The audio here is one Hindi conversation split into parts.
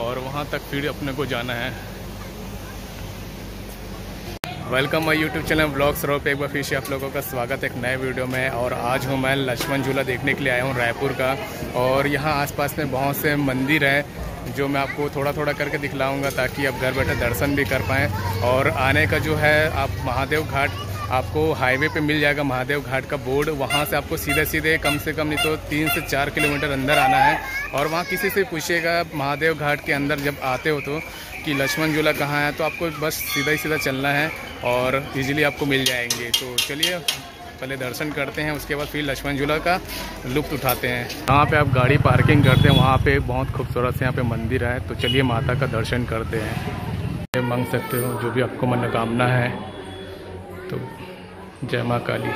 और वहाँ तक फिर अपने को जाना है। Welcome my YouTube channel vlogs road पे एक बार फिर से आप लोगों का स्वागत है एक नए वीडियो में। और आज हूँ मैं लक्ष्मण झूला देखने के लिए आया हूँ रायपुर का। और यहाँ आसपास में बहुत से मंदिर हैं जो मैं आपको थोड़ा थोड़ा करके दिखलाऊँगा ताकि आप घर बैठे दर्शन भी कर पाएँ। और आने का जो है आप महादेव घाट आपको हाईवे पे मिल जाएगा, महादेव घाट का बोर्ड। वहाँ से आपको सीधे सीधे कम से कम नहीं तो 3 से 4 किलोमीटर अंदर आना है। और वहाँ किसी से पूछिएगा महादेव घाट के अंदर जब आते हो तो कि लक्ष्मण झूला कहाँ है, तो आपको बस सीधा ही सीधा चलना है और इजीली आपको मिल जाएंगे। तो चलिए पहले दर्शन करते हैं, उसके बाद फिर लक्ष्मण झूला का लुत्फ़ उठाते हैं। जहाँ पर आप गाड़ी पार्किंग करते हैं वहाँ पर बहुत खूबसूरत से यहाँ पर मंदिर है। तो चलिए माता का दर्शन करते हैं, मांग सकते हो जो भी आपको मनोकामना है। तो जय माँ काली।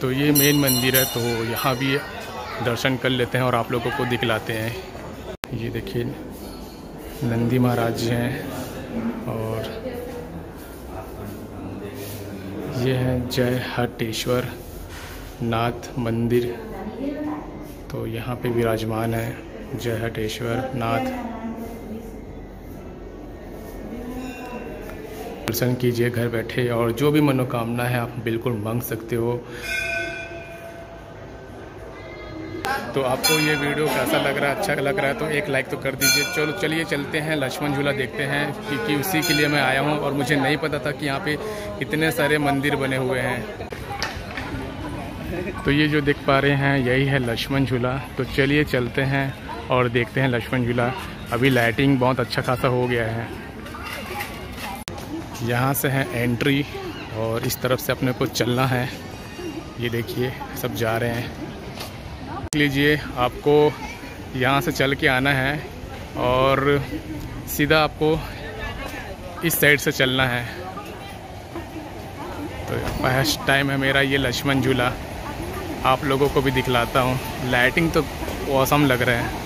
तो ये मेन मंदिर है, तो यहाँ भी दर्शन कर लेते हैं और आप लोगों को दिखलाते हैं। ये देखिए नंदी महाराज जी हैं और ये है जय हटेश्वर नाथ मंदिर। तो यहाँ पे विराजमान है जय हटेश्वर नाथ। दर्शन कीजिए घर बैठे और जो भी मनोकामना है आप बिल्कुल मांग सकते हो। तो आपको ये वीडियो कैसा लग रहा है, अच्छा लग रहा है तो एक लाइक तो कर दीजिए। चलो चलिए चलते हैं लक्ष्मण झूला देखते हैं, क्योंकि उसी के लिए मैं आया हूँ और मुझे नहीं पता था कि यहाँ पे इतने सारे मंदिर बने हुए हैं। तो ये जो देख पा रहे हैं यही है लक्ष्मण झूला। तो चलिए चलते हैं और देखते हैं लक्ष्मण झूला। अभी लाइटिंग बहुत अच्छा खासा हो गया है। यहाँ से है एंट्री और इस तरफ से अपने को चलना है। ये देखिए सब जा रहे हैं। लीजिए आपको यहाँ से चल के आना है और सीधा आपको इस साइड से चलना है। तो फर्स्ट टाइम है मेरा ये लक्ष्मण झूला, आप लोगों को भी दिखलाता हूँ। लाइटिंग तो औसम लग रहा है।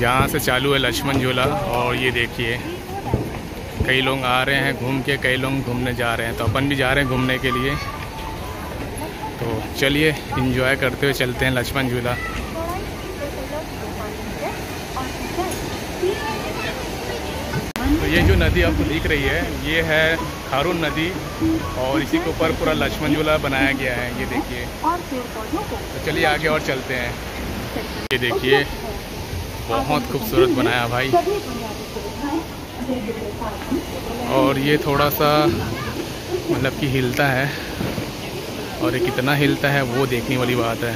यहाँ से चालू है लक्ष्मण झूला और ये देखिए कई लोग आ रहे हैं घूम के, कई लोग घूमने जा रहे हैं। तो अपन भी जा रहे हैं घूमने के लिए। तो चलिए एंजॉय करते हुए चलते हैं लक्ष्मण झूला। तो ये जो नदी आपको दिख रही है ये है खारून नदी और इसी के ऊपर पूरा लक्ष्मण झूला बनाया गया है। ये देखिए। तो चलिए आगे और चलते हैं। ये देखिए बहुत खूबसूरत बनाया भाई। और ये थोड़ा सा मतलब कि हिलता है और ये कितना हिलता है वो देखने वाली बात है।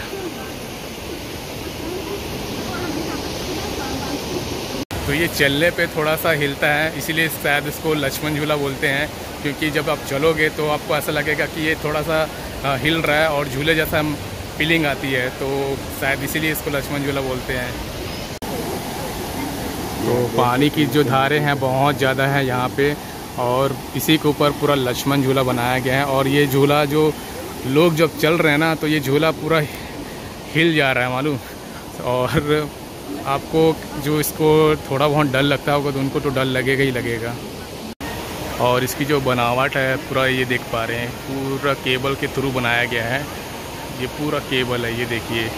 तो ये चलने पे थोड़ा सा हिलता है, इसीलिए शायद इसको लक्ष्मण झूला बोलते हैं, क्योंकि जब आप चलोगे तो आपको ऐसा लगेगा कि ये थोड़ा सा हिल रहा है और झूले जैसा फीलिंग आती है। तो शायद इसीलिए इसको लक्ष्मण झूला बोलते हैं। तो पानी की जो धारें हैं बहुत ज़्यादा है यहाँ पे और इसी के ऊपर पूरा लक्ष्मण झूला बनाया गया है। और ये झूला जो लोग जब चल रहे हैं ना तो ये झूला पूरा हिल जा रहा है मालूम। और आपको जो इसको थोड़ा बहुत डर लगता होगा तो उनको तो डर लगेगा ही लगेगा। और इसकी जो बनावट है पूरा ये देख पा रहे हैं, पूरा केबल के थ्रू बनाया गया है। ये पूरा केबल है, ये देखिए।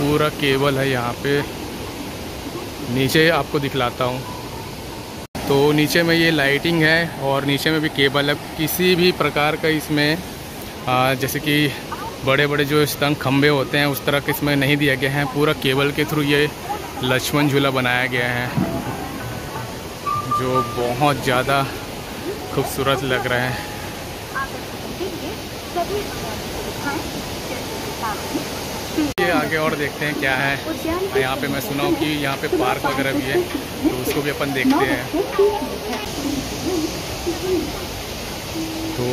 पूरा केबल है यहाँ पे। नीचे आपको दिखलाता हूँ। तो नीचे में ये लाइटिंग है और नीचे में भी केबल है। किसी भी प्रकार का इसमें जैसे कि बड़े बड़े जो स्तंभ खम्भे होते हैं उस तरह के इसमें नहीं दिया गया है। पूरा केबल के थ्रू ये लक्ष्मण झूला बनाया गया है जो बहुत ज़्यादा खूबसूरत लग रहा है। आगे और देखते हैं क्या है यहाँ पे। मैं सुना हूँ कि यहाँ पे पार्क वगैरह भी है, तो उसको भी अपन देखते हैं। तो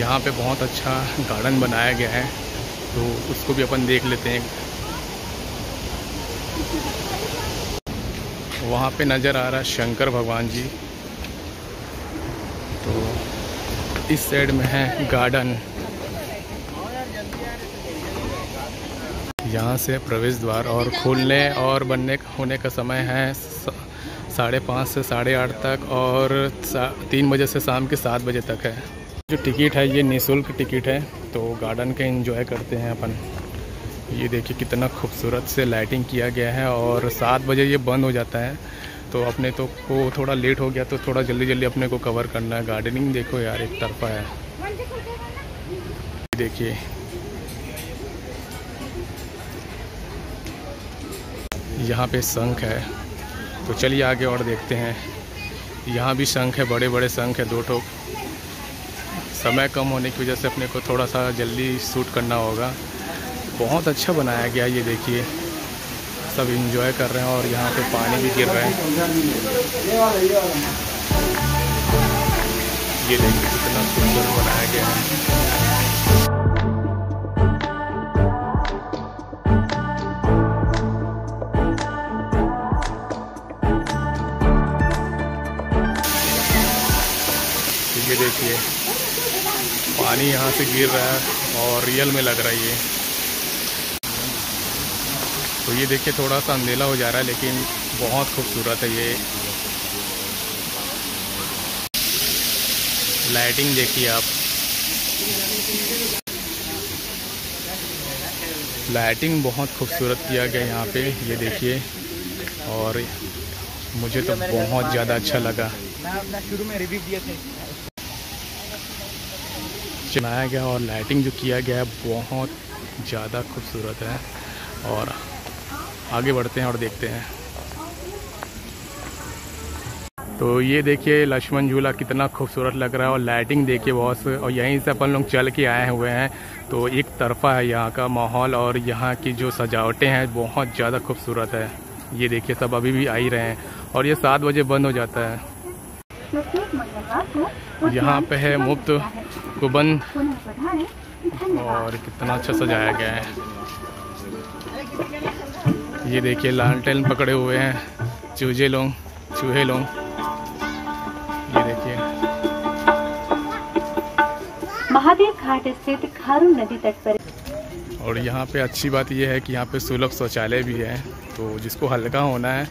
यहाँ पे बहुत अच्छा गार्डन बनाया गया है, तो उसको भी अपन देख लेते हैं। वहाँ पे नज़र आ रहा है शंकर भगवान जी। तो इस साइड में है गार्डन, यहाँ से प्रवेश द्वार और खुलने और बनने होने का समय है 5:30 से 8:30 तक और 3 बजे से शाम के 7 बजे तक है। जो टिकट है ये निःशुल्क टिकट है। तो गार्डन के एंजॉय करते हैं अपन। ये देखिए कितना खूबसूरत से लाइटिंग किया गया है और 7 बजे ये बंद हो जाता है। तो अपने तो को थोड़ा लेट हो गया तो थोड़ा जल्दी जल्दी अपने को कवर करना है। गार्डनिंग देखो यार, एक तरफा है। देखिए यहाँ पे शंख है, तो चलिए आगे और देखते हैं। यहाँ भी शंख है, बड़े बड़े शंख है 2 ठो। समय कम होने की वजह से अपने को थोड़ा सा जल्दी शूट करना होगा। बहुत अच्छा बनाया गया, ये देखिए सब एंजॉय कर रहे हैं और यहाँ पे पानी भी गिर रहा है। ये देखिए कितना सुंदर बनाया गया है। ये देखिए पानी यहाँ से गिर रहा है और रियल में लग रहा है ये। तो ये देखिए थोड़ा सा अंधेला हो जा रहा है लेकिन बहुत खूबसूरत है ये। लाइटिंग देखिए आप, लाइटिंग बहुत खूबसूरत किया गया यहाँ पे, ये देखिए। और मुझे तो बहुत ज़्यादा अच्छा लगा। चलाया गया और लाइटिंग जो किया गया है बहुत ज़्यादा खूबसूरत है। और आगे बढ़ते हैं और देखते हैं। तो ये देखिए लक्ष्मण झूला कितना खूबसूरत लग रहा है और लाइटिंग देखिए बहुत। और यहीं से अपन लोग चल के आए हुए हैं। तो एक तरफा है यहाँ का माहौल और यहाँ की जो सजावटें हैं बहुत ज़्यादा खूबसूरत है। ये देखिए सब अभी भी आ ही रहे हैं और ये 7 बजे बंद हो जाता है। यहाँ पे है मुफ्त कुबंद और कितना अच्छा सजाया गया है। ये देखिए लालटेन पकड़े हुए हैं चूहे लोग। ये देखिए महादेव घाट स्थित खारून नदी तट पर। और यहाँ पे अच्छी बात यह है कि यहाँ पे सुलभ शौचालय भी है, तो जिसको हल्का होना है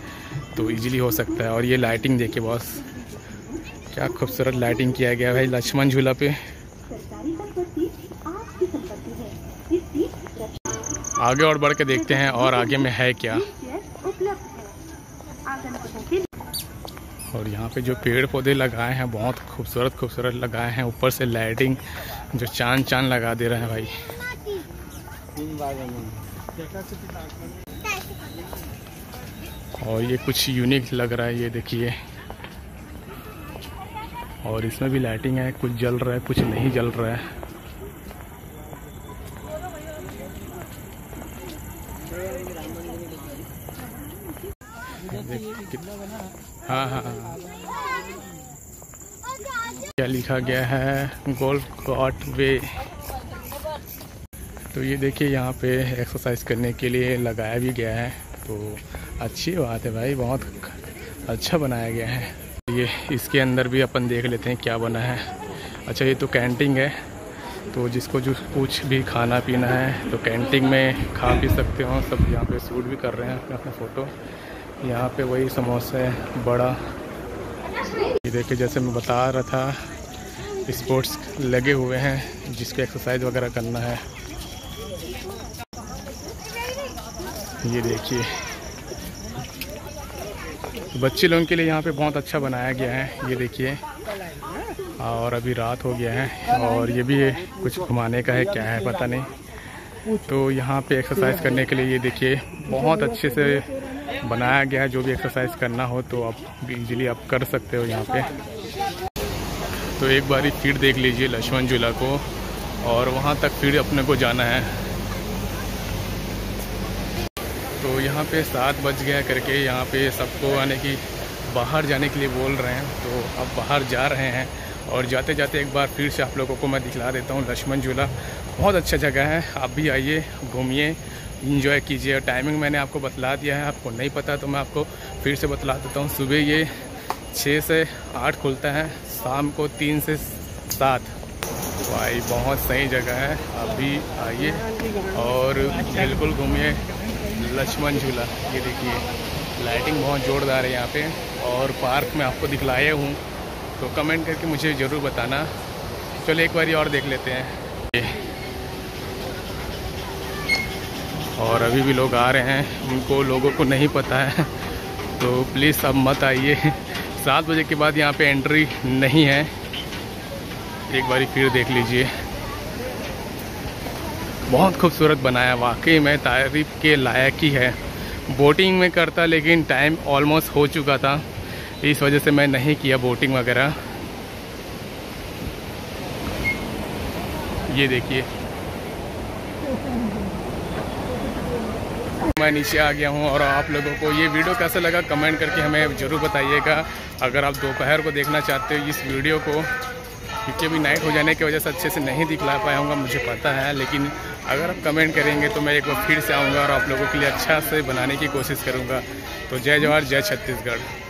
तो इजीली हो सकता है। और ये लाइटिंग देखिए बॉस, क्या खूबसूरत लाइटिंग किया गया भाई लक्ष्मण झूला पे। आगे और बढ़ के देखते हैं और आगे में है क्या। और यहाँ पे जो पेड़ पौधे लगाए हैं बहुत खूबसूरत लगाए हैं। ऊपर से लाइटिंग जो चांद लगा दे रहे हैं भाई। और ये कुछ यूनिक लग रहा है, ये देखिए। और इसमें भी लाइटिंग है, कुछ जल रहा है कुछ नहीं जल रहा है। हाँ क्या लिखा गया है, गोल्फ कॉर्ट वे। तो ये देखिए यहाँ पे एक्सरसाइज करने के लिए लगाया भी गया है, तो अच्छी बात है भाई, बहुत अच्छा बनाया गया है। ये इसके अंदर भी अपन देख लेते हैं क्या बना है। अच्छा ये तो कैंटीन है, तो जिसको जो कुछ भी खाना पीना है तो कैंटीन में खा पी सकते हो। सब यहाँ पे शूट भी कर रहे हैं अपना फ़ोटो। यहाँ पे वही समोसा है बड़ा, ये देखिए जैसे मैं बता रहा था स्पोर्ट्स लगे हुए हैं जिसको एक्सरसाइज वगैरह करना है। ये देखिए बच्चे लोगों के लिए यहाँ पे बहुत अच्छा बनाया गया है, ये देखिए। और अभी रात हो गया है और ये भी कुछ घुमाने का है क्या है पता नहीं। तो यहाँ पे एक्सरसाइज करने के लिए ये देखिए बहुत अच्छे से बनाया गया है। जो भी एक्सरसाइज करना हो तो आप इजीली आप कर सकते हो यहाँ पे। तो एक बारी फिर देख लीजिए लक्ष्मण झूला को और वहाँ तक फिर अपने को जाना है। तो यहाँ पे 7 बज गया करके यहाँ पे सबको यानी कि बाहर जाने के लिए बोल रहे हैं, तो अब बाहर जा रहे हैं। और जाते जाते एक बार फिर से आप लोगों को मैं दिखला देता हूँ लक्ष्मण झूला। बहुत अच्छा जगह है, आप भी आइए घूमिए एंजॉय कीजिए। टाइमिंग मैंने आपको बतला दिया है, आपको नहीं पता तो मैं आपको फिर से बतला देता हूँ। सुबह ये 6 से 8 खुलता है, शाम को 3 से 7। भाई बहुत सही जगह है, आप भी आइए और बिल्कुल घूमिए। लक्ष्मण झूला ये देखिए, लाइटिंग बहुत जोरदार है यहाँ पे, और पार्क में आपको दिखलाया हूँ तो कमेंट करके मुझे ज़रूर बताना। चलो एक बार और देख लेते हैं। और अभी भी लोग आ रहे हैं, उनको लोगों को नहीं पता है तो प्लीज़ अब मत आइए। 7 बजे के बाद यहाँ पे एंट्री नहीं है। एक बारी फिर देख लीजिए, बहुत खूबसूरत बनाया, वाकई में तारीफ के लायक ही है। बोटिंग में करता लेकिन टाइम ऑलमोस्ट हो चुका था, इस वजह से मैं नहीं किया बोटिंग वगैरह। ये देखिए मैं नीचे आ गया हूँ। और आप लोगों को ये वीडियो कैसा लगा कमेंट करके हमें ज़रूर बताइएगा। अगर आप दोपहर को देखना चाहते हो इस वीडियो को, क्योंकि भी नाइट हो जाने की वजह से अच्छे से नहीं दिखला पाया हूँ मुझे पता है, लेकिन अगर आप कमेंट करेंगे तो मैं एक बार फिर से आऊँगा और आप लोगों के लिए अच्छा से बनाने की कोशिश करूँगा। तो जय जवाहर, जय छत्तीसगढ़।